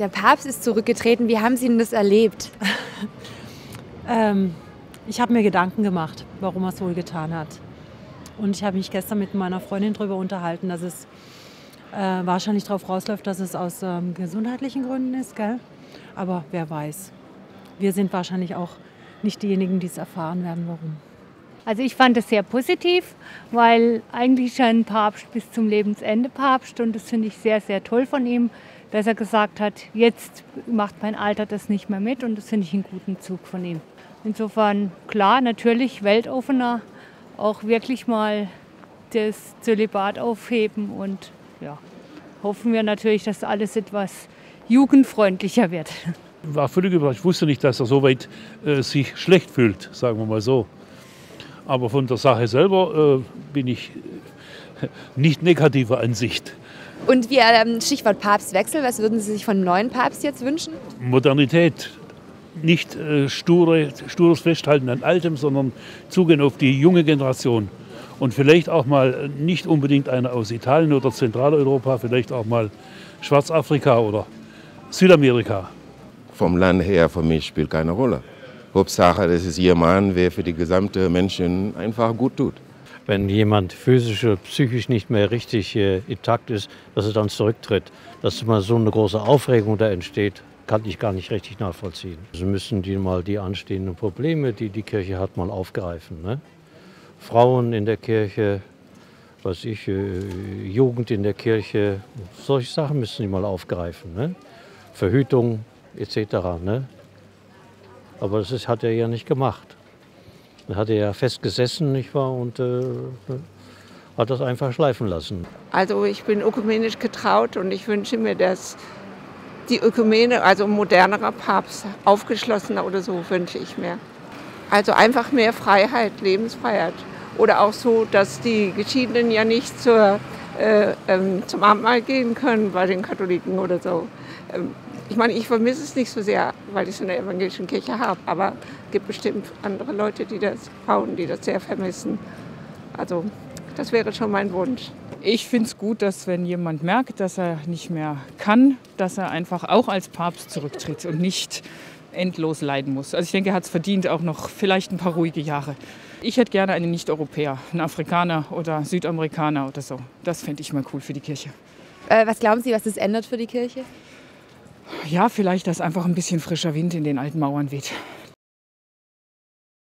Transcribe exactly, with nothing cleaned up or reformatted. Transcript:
Der Papst ist zurückgetreten. Wie haben Sie denn das erlebt? ähm, ich habe mir Gedanken gemacht, warum er es wohl getan hat. Und ich habe mich gestern mit meiner Freundin darüber unterhalten, dass es äh, wahrscheinlich darauf rausläuft, dass es aus ähm, gesundheitlichen Gründen ist, gell? Aber wer weiß. Wir sind wahrscheinlich auch nicht diejenigen, die es erfahren werden, warum. Also ich fand das sehr positiv, weil eigentlich ist ein Papst bis zum Lebensende Papst und das finde ich sehr, sehr toll von ihm, dass er gesagt hat, jetzt macht mein Alter das nicht mehr mit und das finde ich einen guten Zug von ihm. Insofern klar, natürlich weltoffener, auch wirklich mal das Zölibat aufheben und ja, hoffen wir natürlich, dass alles etwas jugendfreundlicher wird. War völlig überrascht. Ich wusste nicht, dass er so weit äh, sich schlecht fühlt, sagen wir mal so. Aber von der Sache selber äh, bin ich nicht negativer Ansicht. Und wie ähm, Stichwort Papstwechsel, was würden Sie sich von einem neuen Papst jetzt wünschen? Modernität, nicht äh, sture, stures Festhalten an Altem, sondern Zugehen auf die junge Generation. Und vielleicht auch mal nicht unbedingt einer aus Italien oder Zentraleuropa, vielleicht auch mal Schwarzafrika oder Südamerika. Vom Land her, für mich spielt keine Rolle. Hauptsache, das ist jemand, der für die gesamte Menschen einfach gut tut. Wenn jemand physisch oder psychisch nicht mehr richtig äh, intakt ist, dass er dann zurücktritt, dass immer so eine große Aufregung da entsteht, kann ich gar nicht richtig nachvollziehen. Also müssen die mal die anstehenden Probleme, die die Kirche hat, mal aufgreifen. Ne? Frauen in der Kirche, was ich, äh, Jugend in der Kirche, solche Sachen müssen die mal aufgreifen. Ne? Verhütung et cetera. Ne? Aber das ist, hat er ja nicht gemacht. Da hat er ja festgesessen, nicht wahr, und äh, hat das einfach schleifen lassen. Also ich bin ökumenisch getraut und ich wünsche mir, dass die Ökumene, also ein modernerer Papst, aufgeschlossener oder so, wünsche ich mir. Also einfach mehr Freiheit, Lebensfreiheit. Oder auch so, dass die Geschiedenen ja nicht zur, äh, ähm, zum Abendmahl gehen können bei den Katholiken oder so. Ähm, Ich meine, ich vermisse es nicht so sehr, weil ich es in der evangelischen Kirche habe. Aber es gibt bestimmt andere Leute, die das, Frauen, die das sehr vermissen. Also das wäre schon mein Wunsch. Ich finde es gut, dass wenn jemand merkt, dass er nicht mehr kann, dass er einfach auch als Papst zurücktritt und nicht endlos leiden muss. Also ich denke, er hat es verdient, auch noch vielleicht ein paar ruhige Jahre. Ich hätte gerne einen Nicht-Europäer, einen Afrikaner oder Südamerikaner oder so. Das fände ich mal cool für die Kirche. Äh, was glauben Sie, was das ändert für die Kirche? Ja, vielleicht, dass einfach ein bisschen frischer Wind in den alten Mauern weht.